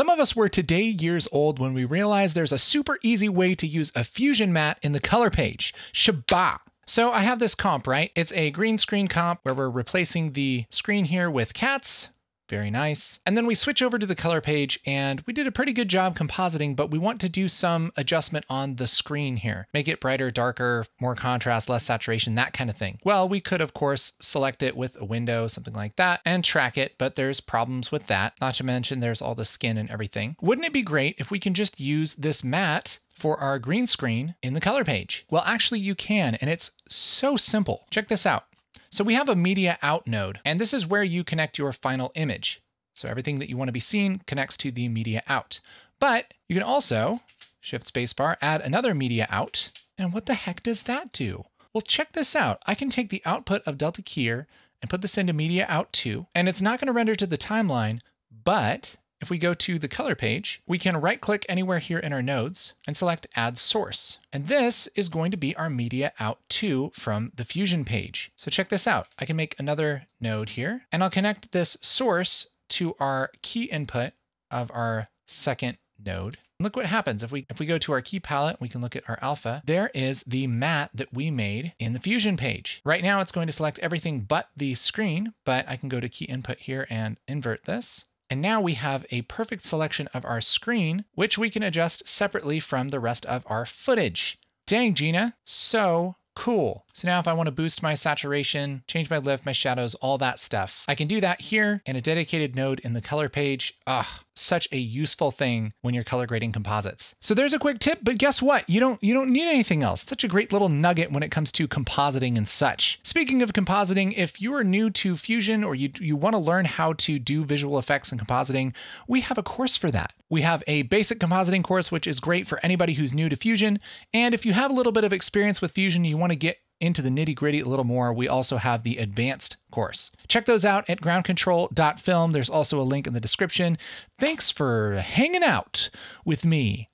Some of us were today years old when we realized there's a super easy way to use a Fusion mat in the color page. Shabbat. So I have this comp, right? It's a green screen comp where we're replacing the screen here with cats. Very nice. And then we switch over to the color page and we did a pretty good job compositing, but we want to do some adjustment on the screen here. Make it brighter, darker, more contrast, less saturation, that kind of thing. Well, we could of course select it with a window, something like that, and track it, but there's problems with that. Not to mention there's all the skin and everything. Wouldn't it be great if we can just use this mat for our green screen in the color page? Well, actually you can, and it's so simple. Check this out. So we have a media out node, and this is where you connect your final image. So everything that you want to be seen connects to the media out. But you can also, shift spacebar, add another media out. And what the heck does that do? Well, check this out. I can take the output of Delta keyer and put this into media out 2, and it's not going to render to the timeline, but if we go to the color page, we can right click anywhere here in our nodes and select add source. And this is going to be our media out 2 from the Fusion page. So check this out. I can make another node here and I'll connect this source to our key input of our second node. And look what happens. If we go to our key palette, we can look at our alpha. There is the mat that we made in the Fusion page. Right now it's going to select everything but the screen, but I can go to key input here and invert this. And now we have a perfect selection of our screen, which we can adjust separately from the rest of our footage. Dang, Gina, so cool. So now if I want to boost my saturation, change my lift, my shadows, all that stuff, I can do that here in a dedicated node in the color page. Ah, such a useful thing when you're color grading composites. So there's a quick tip, but guess what? You don't need anything else. Such a great little nugget when it comes to compositing and such. Speaking of compositing, if you are new to Fusion or you want to learn how to do visual effects and compositing, we have a course for that. We have a basic compositing course, which is great for anybody who's new to Fusion. And if you have a little bit of experience with Fusion, you want to get into the nitty gritty a little more, we also have the advanced course. Check those out at groundcontrol.film. There's also a link in the description. Thanks for hanging out with me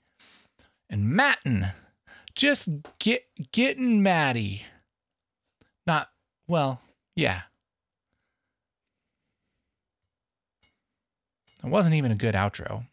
and Matten. Just getting Matty. Not, well, yeah. It wasn't even a good outro.